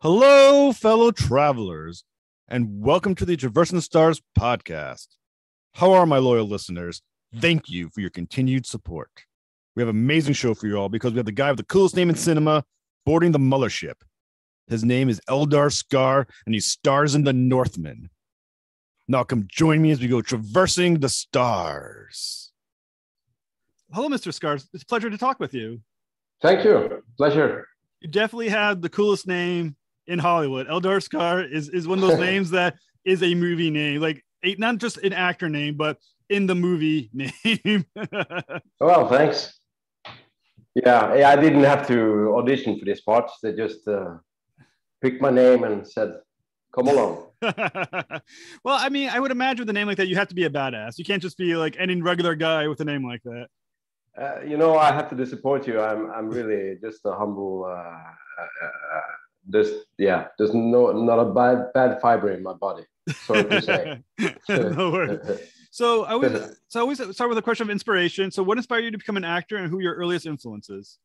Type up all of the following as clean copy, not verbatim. Hello, fellow travelers, and welcome to the Traversing the Stars podcast. How are my loyal listeners? Thank you for your continued support. We have an amazing show for you all because we have the guy with the coolest name in cinema boarding the Muller ship. His name is Eldar Skar, and he stars in The Northman. Now come join me as we go traversing the stars. Hello, Mr. Skar. It's a pleasure to talk with you. Thank you. Pleasure. You definitely have the coolest name in Hollywood. Eldar Skar is one of those names that is a movie name, like not just an actor name, but in the movie name. Well, thanks. Yeah, I didn't have to audition for this part. They just picked my name and said, come along. Well, I mean, I would imagine with a name like that, you have to be a badass. You can't just be like any regular guy with a name like that. I have to disappoint you. I'm really just a humble... there's not a bad fiber in my body. Sorry to say. No worries. So I always start with a question of inspiration. So what inspired you to become an actor, and who your earliest influences?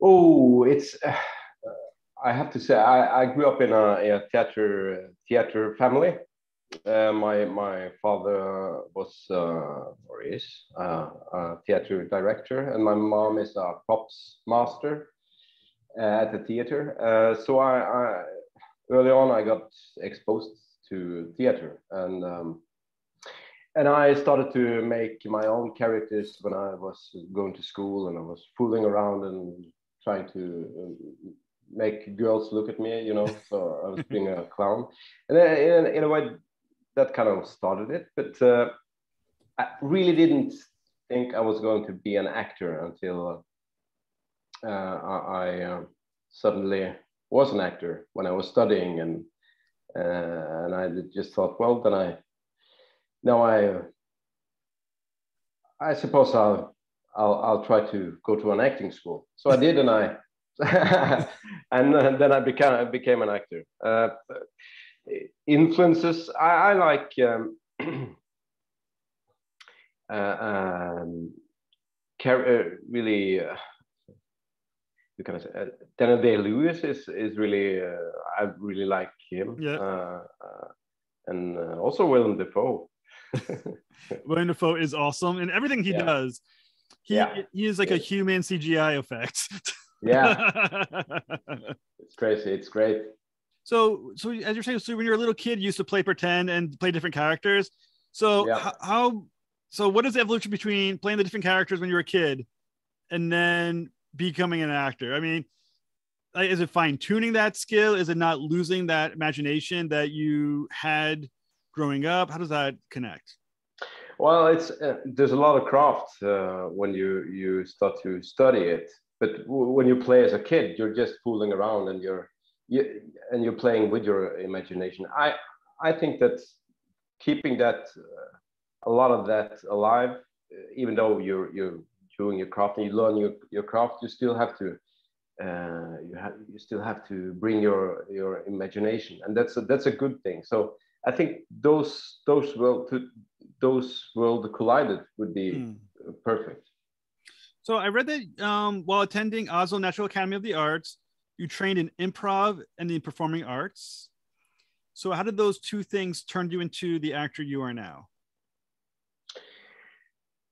Oh, it's. I have to say, I grew up in a theater family. My father was or is a theater director, and my mom is a props master at the theater. So early on, I got exposed to theater, and I started to make my own characters when I was going to school, and I was fooling around and trying to make girls look at me, so I was being a clown. And in a way, that kind of started it, but I really didn't think I was going to be an actor until... I suddenly was an actor when I was studying, and I just thought, well, then I suppose I'll try to go to an acting school. So I did, and then I became an actor. Influences, I like. Really. Because Denzel Lewis is really, I really like him. Yeah. And also Willem Dafoe. Willem Dafoe is awesome. And everything he does, he is like a human CGI effect. Yeah. It's crazy. It's great. So as you're saying, so when you were a little kid, you used to play pretend and play different characters. So so what is the evolution between playing the different characters when you were a kid and then becoming an actor? I mean, is it fine-tuning that skill? Is it not losing that imagination that you had growing up? How does that connect? Well, it's there's a lot of craft when you start to study it, but when you play as a kid, you're just fooling around and you're playing with your imagination. I think that keeping that a lot of that alive, even though you're doing your craft and you learn your craft, you still have to bring your imagination, and that's a good thing. So I think those worlds collided would be perfect. So I read that while attending Oslo National Academy of the Arts, you trained in improv and the performing arts. So how did those two things turn you into the actor you are now?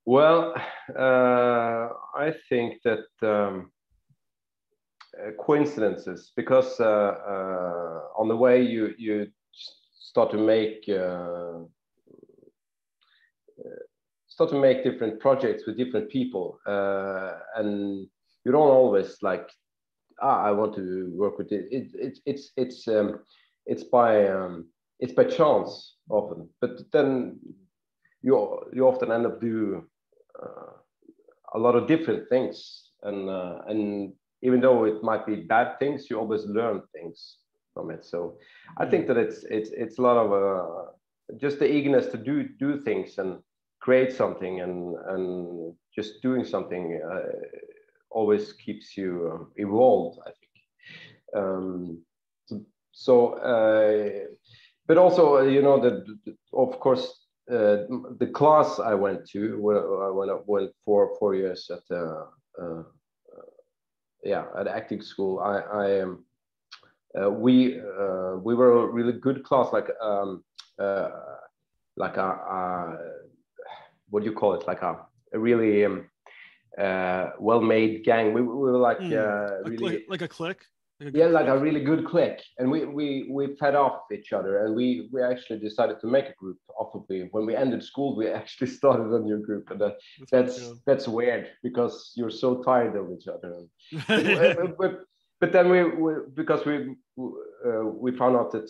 Well, I think that coincidences, because on the way you start to make different projects with different people, and you don't always like. I want to work with it. It's by chance often, but then you often end up doing a lot of different things, and even though it might be bad things, you always learn things from it. So I think that it's a lot of just the eagerness to do things and create something, and just doing something always keeps you evolved, I think. But also, you know, of course, the class I went to, I went for 4 years at at acting school. We were a really good class, a really well-made gang. We were like a clique. A really good clique, and we fed off each other, and we actually decided to make a group. Obviously, when we ended school, we actually started a new group, and that's weird because you're so tired of each other. But then we found out that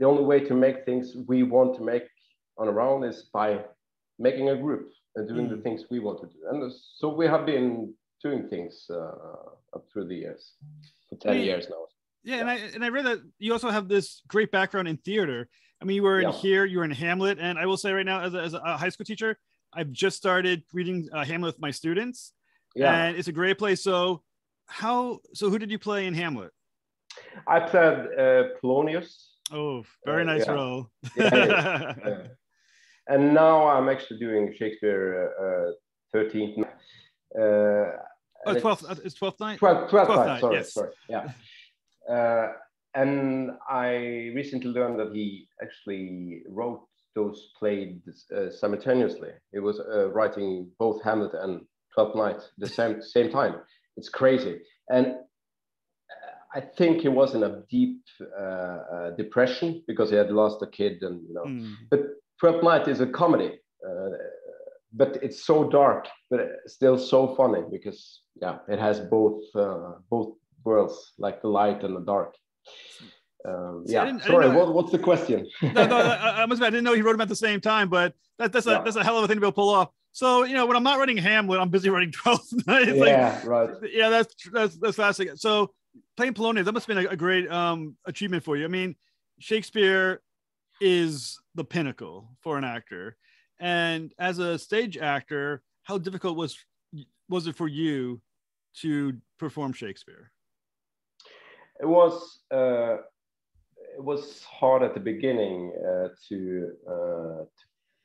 the only way to make things we want to make on our own is by making a group and doing the things we want to do, and so we have been doing things up through the years, for 10 years now. Yeah, and I read that you also have this great background in theater. I mean, you were in here, you were in Hamlet, and I will say right now, as a high school teacher, I've just started reading Hamlet with my students, and it's a great play. So who did you play in Hamlet? I played Polonius. Oh, very nice role. Yeah. And now I'm actually doing Shakespeare 13th. Oh, 12th. It's 12th night. 12th night. Sorry, yes. Sorry. Yeah. And I recently learned that he actually wrote those plays simultaneously. He was writing both Hamlet and 12th Night the same time. It's crazy. And I think he was in a deep depression because he had lost a kid, and you know. But 12th Night is a comedy. But it's so dark, but still so funny because it has both worlds, like the light and the dark. Sorry, what's the question? I didn't know he wrote them at the same time, but that's a hell of a thing to be able to pull off. So you know, when I'm not writing Hamlet, I'm busy writing 12th Night. Yeah, that's classic. So playing Polonius, that must have been a great achievement for you. I mean, Shakespeare is the pinnacle for an actor. And as a stage actor, how difficult was it for you to perform Shakespeare? It was hard at the beginning to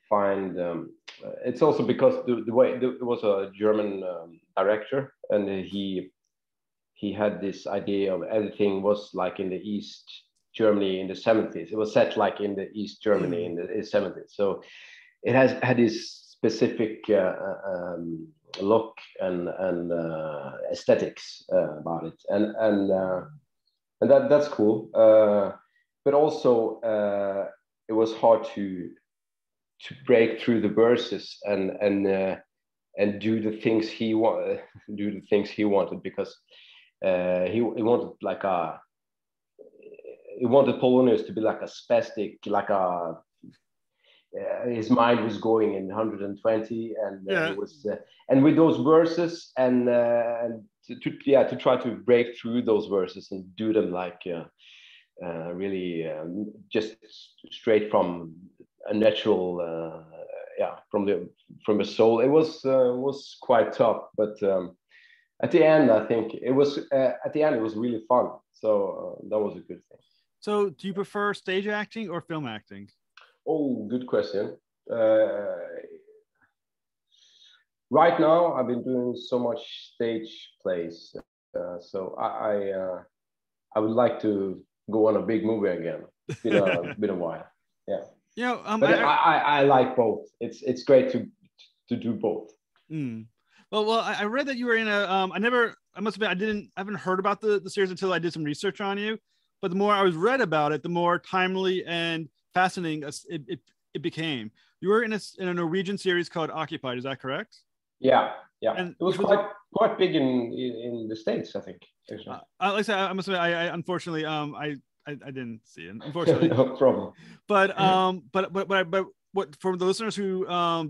find. It's also because it was a German director, and he had this idea of everything was like in the East Germany in the 70s. It was set like in the East Germany in the 70s. So it has had this specific look and aesthetics about it, and that's cool. But also, it was hard to break through the verses and do the things he wanted. Because he wanted he wanted Polonius to be like a spastic, his mind was going in 120, it was, and with those verses, to try to break through those verses and do them just straight from a natural, from the soul. It was quite tough, but at the end, I think it was really fun. So that was a good thing. So, do you prefer stage acting or film acting? Oh, good question. Right now, I've been doing so much stage plays, so I would like to go on a big movie again. It's been a while. Yeah. Yeah. But I like both. It's great to do both. Well, I read that you were in a. I haven't heard about the series until I did some research on you. But the more I was read about it, the more timely and fascinating it became. You were in a Norwegian series called Occupied, is that correct? Yeah. And it was quite big in the States, I think. Like I said, I must admit, I unfortunately I didn't see it, unfortunately. No problem. But what, for the listeners who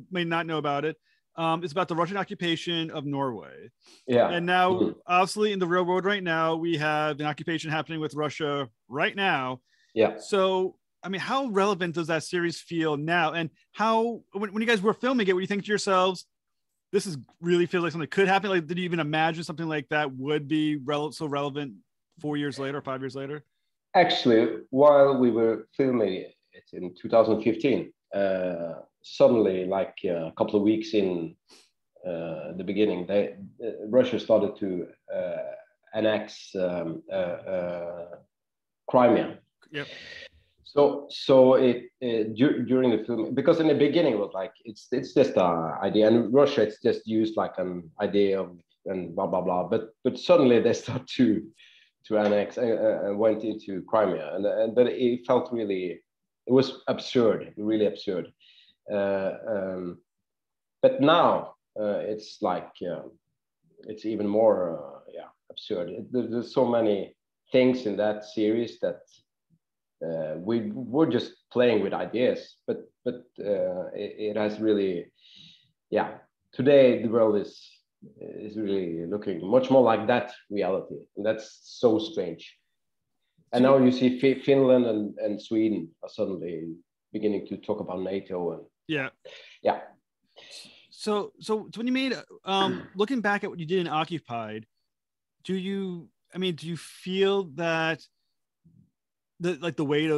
may not know about it, it's about the Russian occupation of Norway. Yeah. And now, obviously, in the real world right now, we have an occupation happening with Russia right now. Yeah. So, I mean, how relevant does that series feel now? And how, when you guys were filming it, were you thinking to yourselves, this really feels like something could happen? Like, did you even imagine something like that would be so relevant 5 years later? Actually, while we were filming it in 2015, suddenly, like a couple of weeks in the beginning, Russia started to annex Crimea. Yep. So during the film, because in the beginning it was like it's just an idea, and Russia it's just used like an idea of and blah blah blah. But suddenly they start to annex and went into Crimea, and but it felt really, it was absurd, really absurd. But now it's like it's even more absurd. There's so many things in that series that. We were just playing with ideas, but it has really, today the world is really looking much more like that reality, and that's so strange. And now you see Finland and Sweden are suddenly beginning to talk about NATO and yeah. So when you made looking back at what you did in Occupied, do you feel that? The weight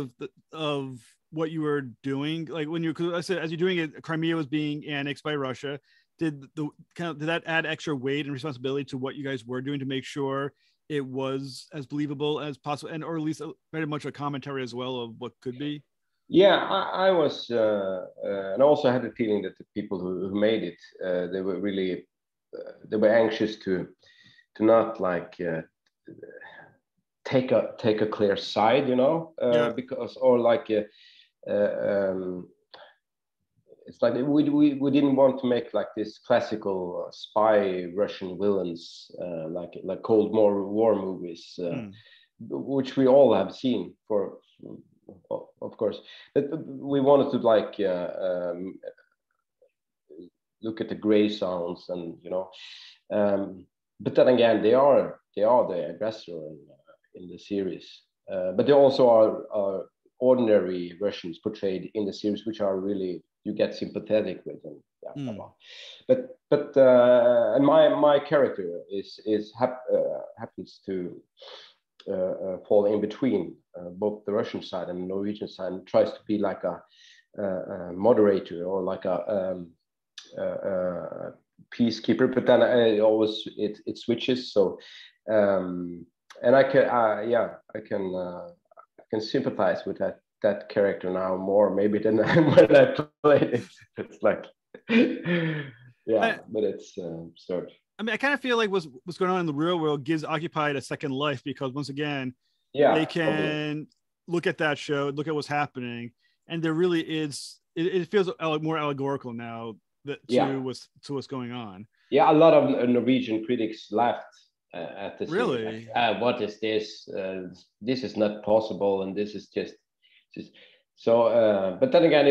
of what you were doing, like when you as you're doing it, Crimea was being annexed by Russia. Did that add extra weight and responsibility to what you guys were doing to make sure it was as believable as possible, and or at least very much a commentary as well of what could be? Yeah, I was, and I also had the feeling that the people who made it, they were really, they were anxious to not like. Take a clear side, because it's like we didn't want to make like this classical spy Russian villains like Cold War movies, which we all have seen for of course. But we wanted to like look at the gray zones, and but then again they are the aggressor. In the series, but there also are ordinary Russians portrayed in the series, which are really you get sympathetic with them. But and my character happens to fall in between both the Russian side and the Norwegian side, and tries to be like a moderator or like a peacekeeper. But then it switches. So. And I can sympathize with that character now more maybe than when I played it. It's like, but it's absurd. I mean, I kind of feel like what's going on in the real world gives Occupied a second life, because once again, they can look at that show, look at what's happening, and there really is. It feels more allegorical now to what's going on. Yeah, a lot of Norwegian critics laughed. At the really? What is this? This is not possible, and this is just so. But then again,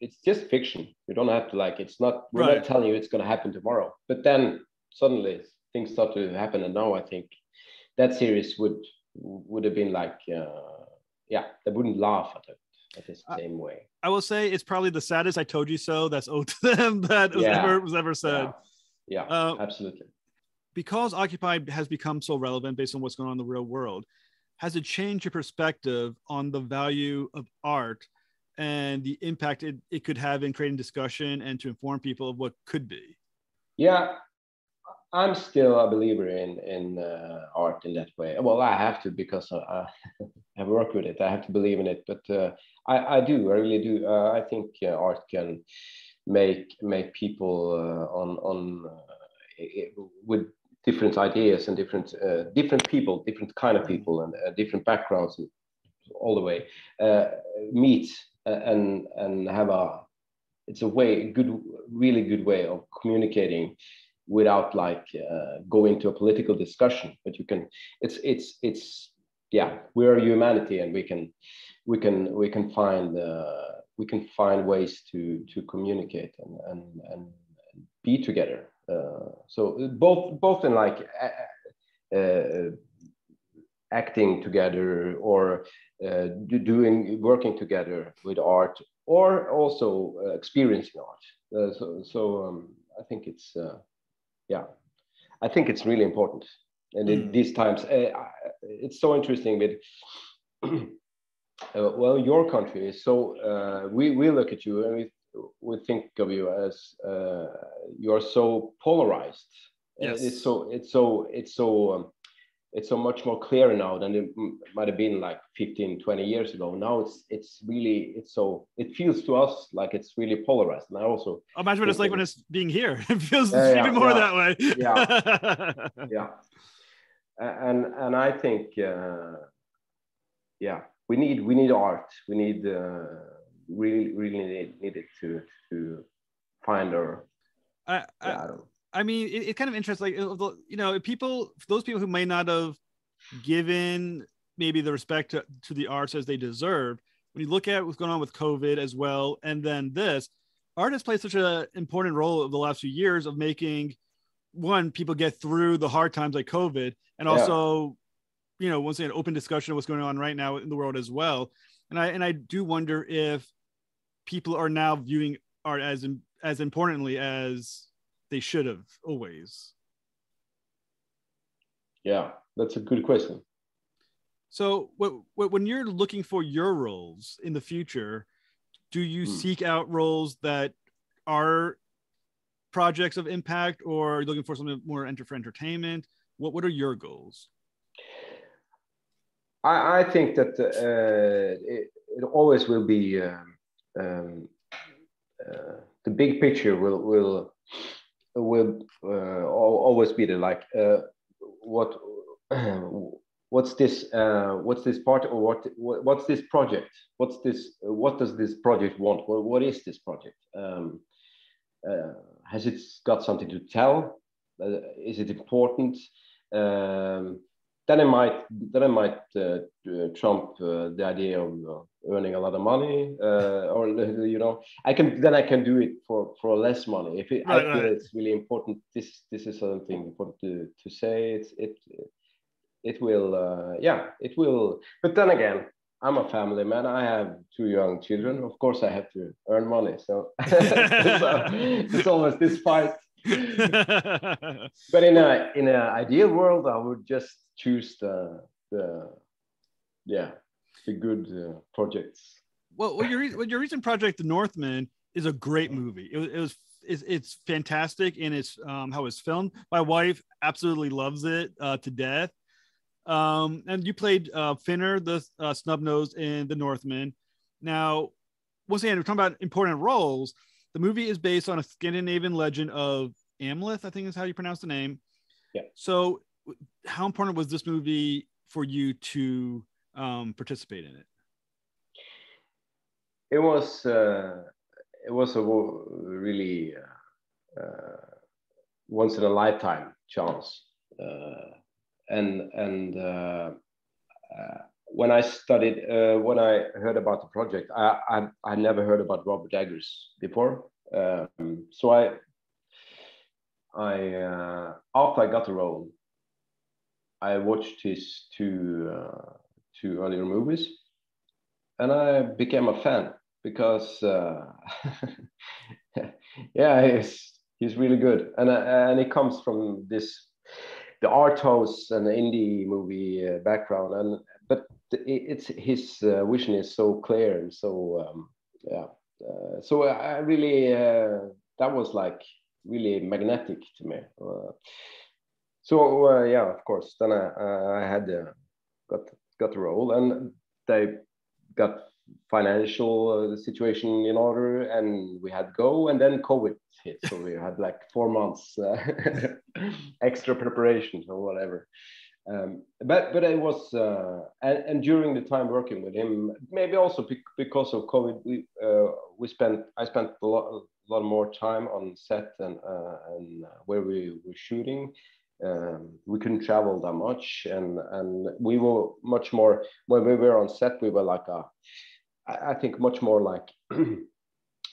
it's just fiction. You don't have to like. It's not. We're not telling you it's going to happen tomorrow. But then suddenly things start to happen, and now I think that series would have been like, they wouldn't laugh at it. The same way. I will say it's probably the saddest "I told you so" that's owed to them that was ever said. Yeah, absolutely. Because Occupied has become so relevant based on what's going on in the real world, has it changed your perspective on the value of art and the impact it could have in creating discussion and to inform people of what could be? Yeah, I'm still a believer in art in that way. Well, I have to, because I work with it. I have to believe in it, but I really do. I think art can make people with different ideas and different people, different kind of people, and different backgrounds, and all the way meet and have really good way of communicating without like going to a political discussion. But you can, we are humanity, and we can find ways to communicate and be together. So both in like acting together or working together with art, or also experiencing art. I think it's really important. and these times. It's so interesting that well, your country is so we look at you and we think of you as you're so polarized. Yes. It's so much more clear now than it might have been like 15, 20 years ago. Now it feels to us like it's really polarized. And I also imagine what it's like when it's being here. It feels even more that way. Yeah, yeah. And I think we need art. We need really need it to find our. I mean, it kind of interests, like, you know, those people who may not have given maybe the respect to the arts as they deserved, when you look at what's going on with COVID as well, and then this, art has played such an important role over the last few years of making, one, people get through the hard times like COVID, and also, you know, once again, open discussion of what's going on right now in the world as well. And I do wonder if people are now viewing art as importantly as they should have always. Yeah, that's a good question. So when you're looking for your roles in the future, do you seek out roles that are projects of impact, or are you looking for something more for entertainment? What are your goals? I think that it always will be the big picture will always be the what does this project want? What is this project? Has it got something to tell? Is it important? Then I might trump the idea of earning a lot of money, or you know, I can do it for less money. I feel it's really important. This is something important to say. It will. But then again, I'm a family man. I have 2 young children. Of course, I have to earn money. So, so it's always this fight. But in an ideal world, I would just choose the good projects. Well, your recent project, The Northman, is a great movie. It's fantastic in its how it's filmed. My wife absolutely loves it to death. And you played Finnr, the snub-nosed in The Northman. Now, once again, we're talking about important roles. The movie is based on a Scandinavian legend of Amleth, I think is how you pronounce the name. Yeah. So how important was this movie for you to participate in it? It was a really once in a lifetime chance. When I studied, when I heard about the project, I never heard about Robert Eggers before. So after I got the role, I watched his 2 earlier movies, and I became a fan because he's really good, and it comes from the art house and the indie movie background, but it's his vision is so clear and so so I really that was like really magnetic to me. Of course. Then I had got the role, and they got financial situation in order, and we had go, and then COVID hit, so we had like 4 months extra preparations or whatever. But it was and during the time working with him, maybe also because of COVID, I spent a lot more time on set and where we were shooting. We couldn't travel that much, and we were much more, when we were on set, we were like I think much more like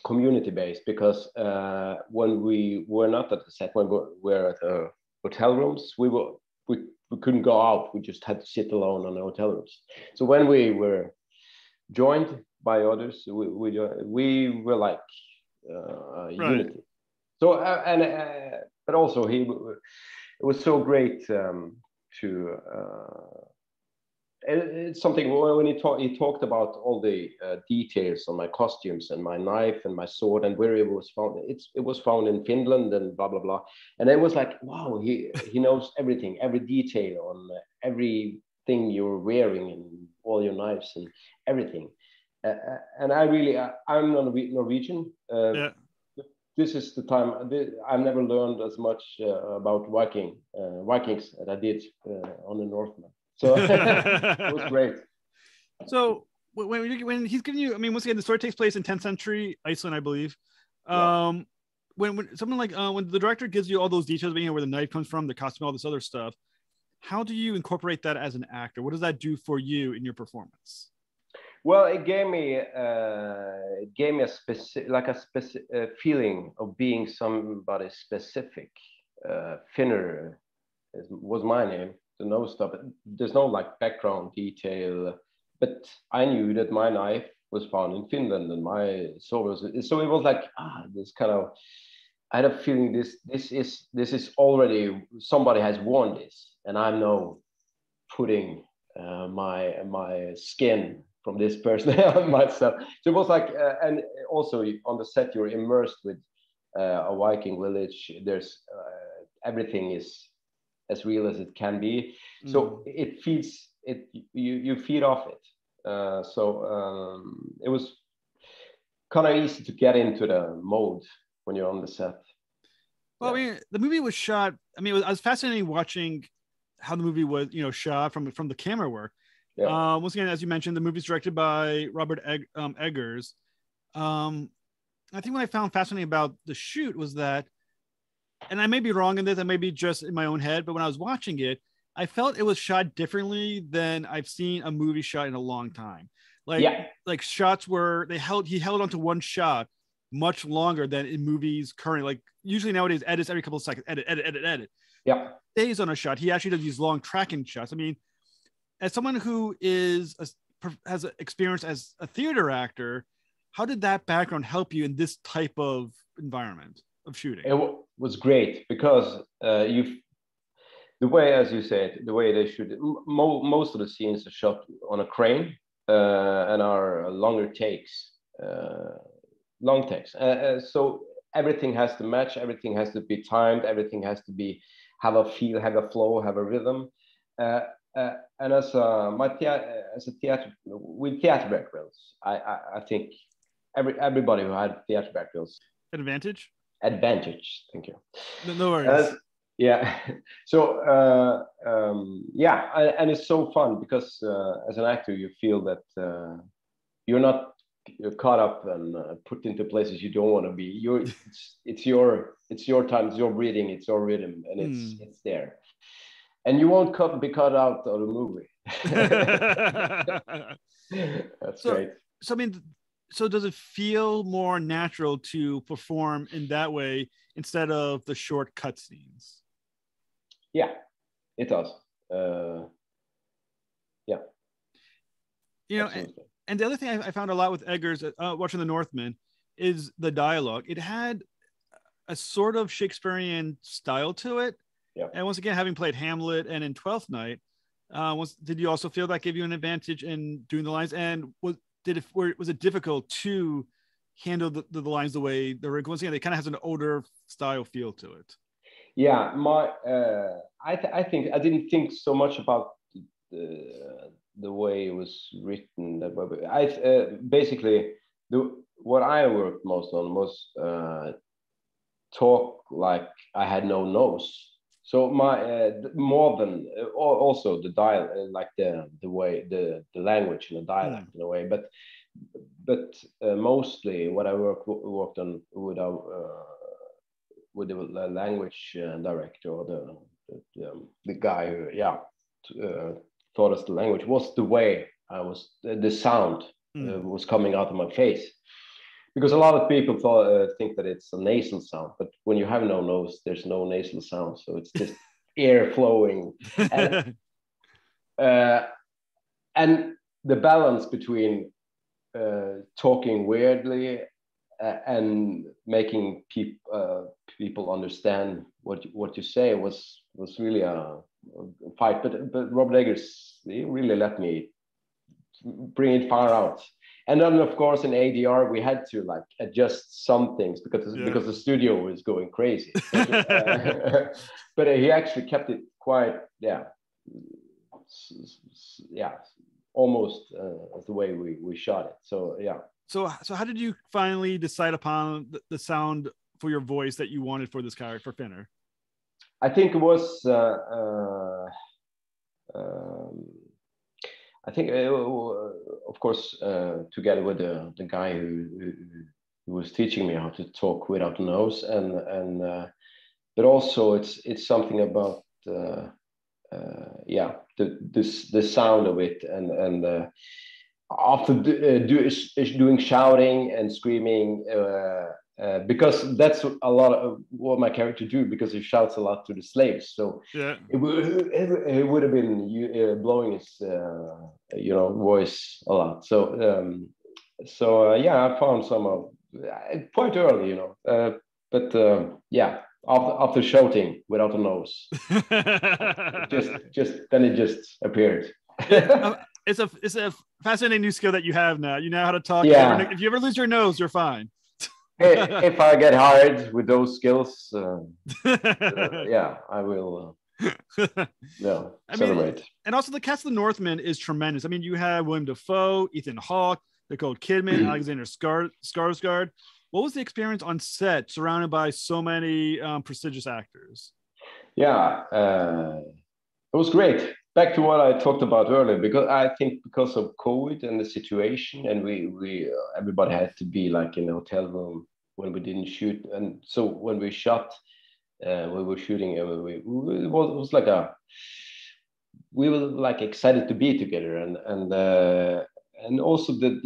community based, because when we were not at the set, when we were at the hotel rooms, we couldn't go out. We just had to sit alone on the hotel rooms. So when we were joined by others, we were like unity. So but also it was so great it's something when he talked about all the details on my costumes and my knife and my sword and where it was found. It was found in Finland and blah, blah, blah. And it was like, wow, he knows everything, every detail on everything you're wearing and all your knives and everything. And I really, I'm Norwegian. Yeah. This is the time. I've never learned as much about Vikings that I did on the Northman. So it was great. So when he's giving you, I mean, once again, the story takes place in 10th century Iceland, I believe. Yeah. When someone like when the director gives you all those details, you know, where the knife comes from, the costume, all this other stuff, how do you incorporate that as an actor? What does that do for you in your performance? Well, it gave me a feeling of being somebody specific. Finnr was my name. No stuff. There's no like background detail, but I knew that my knife was found in Finland and my sword. So it was like this kind of. I had a feeling this is already somebody has worn this, and I'm now putting my skin from this person on myself. So it was like, and also on the set you're immersed with a Viking village. There's everything is as real as it can be, so it feeds it. You feed off it. It was kind of easy to get into the mode when you're on the set. Well, yeah. I mean, the movie was shot. I mean, I was fascinated watching how the movie was, you know, shot from the camera work. Yeah. Once again, as you mentioned, the movie's directed by Robert Eggers. I think what I found fascinating about the shoot was that. And I may be wrong in this, I may be just in my own head, but when I was watching it, I felt it was shot differently than I've seen a movie shot in a long time. Like, yeah. Like shots where he held onto one shot much longer than in movies currently. Like usually nowadays, edits every couple of seconds, edit. Yeah. Stays on a shot. He actually does these long tracking shots. I mean, as someone who has experience as a theater actor, how did that background help you in this type of environment of shooting? It was great because the way they shoot it, most of the scenes are shot on a crane and are long takes. So everything has to match, everything has to be timed, everything has to be have a feel, have a flow, have a rhythm. And as a theater with theater backgrounds, I think everybody who had theater backgrounds advantage, thank you. No worries. And it's so fun because as an actor, you feel that you're not caught up and put into places you don't want to be. It's your time, it's your breathing, it's your rhythm, and it's there. And you won't be cut out of the movie. That's great. So I mean. So does it feel more natural to perform in that way instead of the short cut scenes? Yeah, it does. Yeah. You know, and the other thing I found a lot with Eggers watching The Northman is the dialogue. It had a sort of Shakespearean style to it. Yeah. And once again, having played Hamlet and in Twelfth Night, did you also feel that gave you an advantage in doing the lines? And was it difficult to handle the lines the way they were going? They kind of has an older style feel to it. Yeah, I think I didn't think so much about the way it was written. What I worked most on was talk like I had no nose. So also the dialect, like the way the language and the dialect in a way, but mostly what I worked on with the language director or the guy who taught us the language was the way I was the sound was coming out of my face. Because a lot of people think that it's a nasal sound, but when you have no nose, there's no nasal sound, so it's just air flowing. And the balance between talking weirdly and making people understand what you say was was really a fight. But Robert Eggers, he really let me bring it far out. And then, of course, in ADR, we had to like adjust some things because the studio was going crazy. But he actually kept it quite, almost the way we shot it. So yeah. So how did you finally decide upon the sound for your voice that you wanted for this character, for Finnr? I think it was. I think, of course, together with the guy who was teaching me how to talk without a nose, and but also it's something about the sound of it, and after doing shouting and screaming, because that's a lot of what my character do, because he shouts a lot to the slaves. So it would have been blowing his voice a lot. So I found some of quite early, after shouting without a nose, just then it just appeared. It's a fascinating new skill that you have now. You know how to talk. Yeah. If you ever lose your nose, you're fine. If I get hired with those skills, I will. Celebrate. And also, the cast of The Northman is tremendous. I mean, you have Willem Dafoe, Ethan Hawke, Nicole Kidman, Alexander Skarsgård. What was the experience on set, surrounded by so many prestigious actors? Yeah, it was great. Back to what I talked about earlier, because I think because of COVID and the situation, and we everybody had to be like in a hotel room when we didn't shoot, and so when we shot, we were shooting, and we were like excited to be together, and also the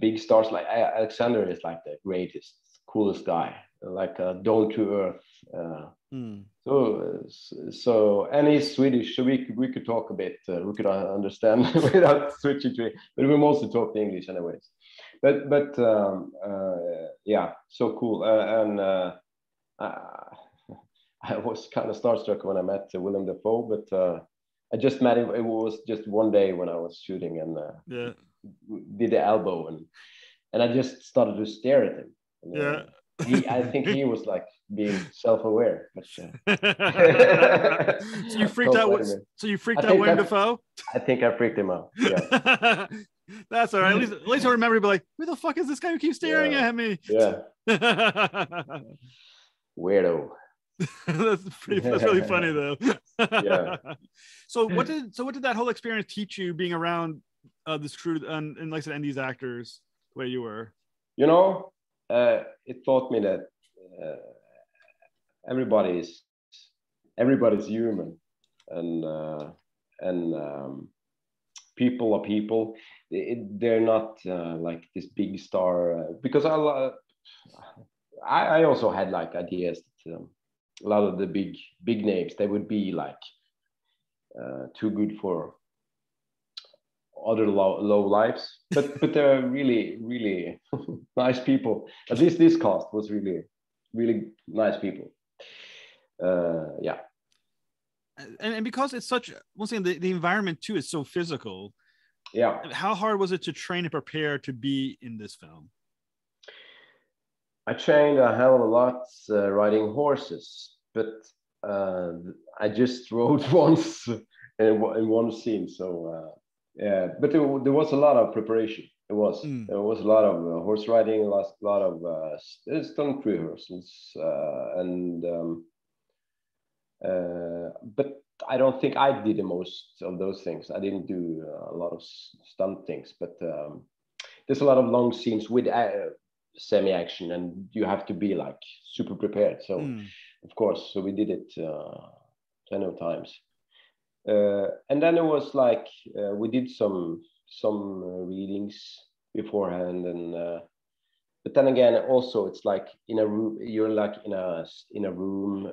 big stars, like Alexander is like the greatest, coolest guy, like a down to earth. So and he's Swedish, so we could talk a bit, we could understand without switching to it, but we mostly talked English anyways. But so cool. I was kind of starstruck when I met Willem Dafoe, but I just met him. It was just one day when I was shooting, and did the elbow, and I just started to stare at him. I think he was like being self-aware. So you freaked out. So you freaked out Willem Dafoe? I think I freaked him out. Yeah. That's all right. At least I remember. Be like, who the fuck is this guy who keeps staring at me? Yeah. Weirdo. That's really funny though. Yeah. So what did that whole experience teach you, being around this crew and like I said, and these actors the way you were? You know. It taught me that everybody's human, and people are people. They're not like this big star. Because I also had like ideas that a lot of the big names, they would be like too good for other low lives, but they're really, really nice people. At least this cast was really, really nice people. And because it's such, once again, the environment too is so physical. Yeah. How hard was it to train and prepare to be in this film? I trained a hell of a lot riding horses, but I just rode once in one scene, so. Yeah, but there was a lot of preparation. There was a lot of horse riding, a lot of stunt rehearsals, but I don't think I did the most of those things. I didn't do a lot of stunt things, but there's a lot of long scenes with semi-action, and you have to be like super prepared. So, of course, so we did it plenty of times. And then it was like we did some readings beforehand, and but then again, also it's like in a room. You're like in a room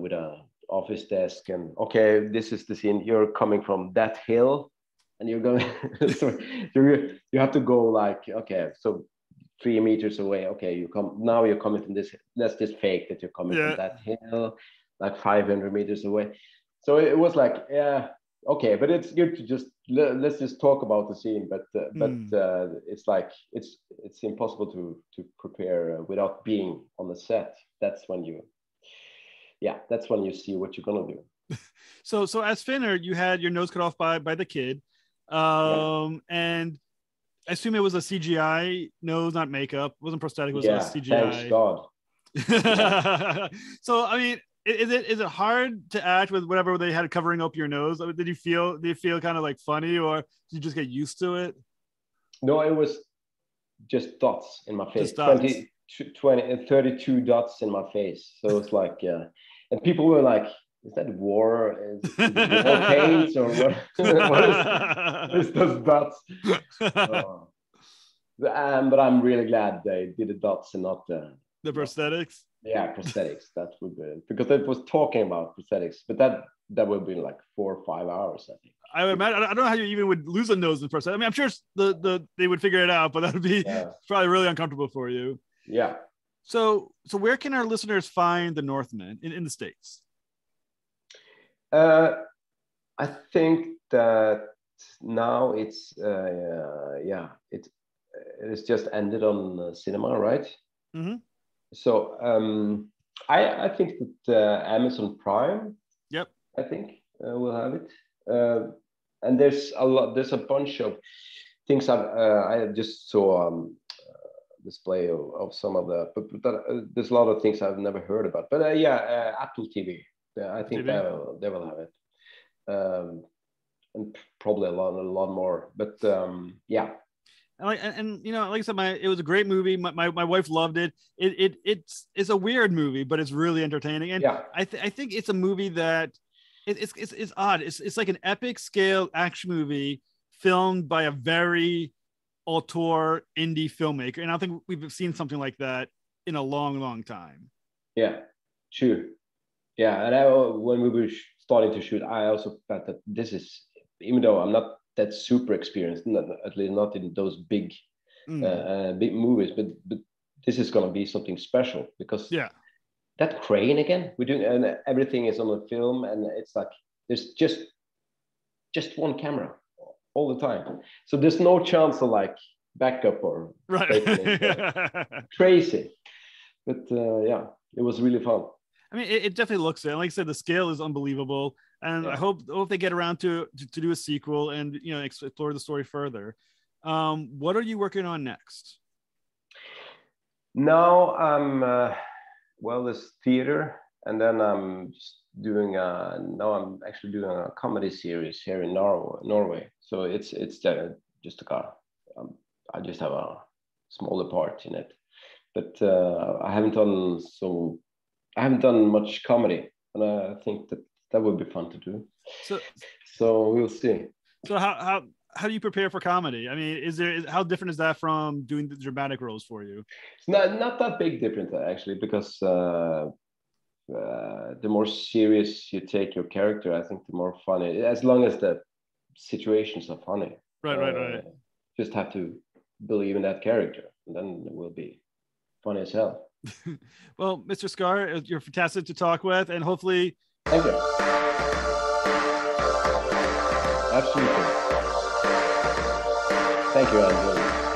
with an office desk, and okay, this is the scene. You're coming from that hill, and you're going. So you have to go like, okay, so 3 meters away. Okay, you come now. You're coming from this. Let's just fake that you're coming from that hill. like 500 meters away. So it was like, yeah, okay, but it's good to just, let's just talk about the scene. But it's like, it's impossible to prepare without being on the set. That's when you see what you're gonna do. So as Finnr, you had your nose cut off by the kid, and I assume it was a CGI nose, not makeup. It wasn't prosthetic. It was CGI. Thanks God. Yeah. So I mean, is it hard to act with whatever they had covering up your nose? I mean, did you feel kind of like funny, or did you just get used to it? No, it was just dots in my face. 32 dots in my face. So it's like, and people were like, is that war? Is war paint or what? What is those dots? But I'm really glad they did the dots and not the prosthetics. Yeah, prosthetics. That would be, because it was talking about prosthetics, but that would be like 4 or 5 hours, I think. I would imagine. I don't know how you even would lose a nose in prosthetics. I mean, I'm sure they would figure it out, but that would be probably really uncomfortable for you. Yeah. So where can our listeners find The Northman in the States? I think that now it's just ended on cinema, right? Mm-hmm. So I think that Amazon Prime, I think will have it. And there's a bunch of things I just saw display of some of the, but there's a lot of things I've never heard about. But Apple TV. I think they will have it, and probably a lot more. But and you know, like I said, it was a great movie. My wife loved it. It's a weird movie, but it's really entertaining. And I think it's a movie that it's odd. It's like an epic scale action movie filmed by a very auteur indie filmmaker, and I think we've seen something like that in a long, long time. Yeah, sure. Yeah, and when we were starting to shoot, I also felt that this is, even though I'm not that super experienced, at least not in those big movies, but this is going to be something special, because that crane again, we're doing, and everything is on the film, and it's like there's just one camera all the time, so there's no chance of like backup or crazy, but it was really fun. I mean, it definitely looks it. Like I said, the scale is unbelievable, and I hope they get around to do a sequel and explore the story further. What are you working on next? Now I'm this theater, and then I'm just doing I'm actually doing a comedy series here in Norway. So it's just a car. I just have a smaller part in it, but I haven't done much comedy, and I think that would be fun to do. So we'll see. So how do you prepare for comedy? I mean, how different is that from doing the dramatic roles for you? It's not that big difference, actually, because the more serious you take your character, I think the more funny, as long as the situations are funny. Right. Just have to believe in that character, and then it will be funny as hell. Well, Mr. Skar, you're fantastic to talk with, and hopefully... Thank you. Absolutely. Thank you, Andrew.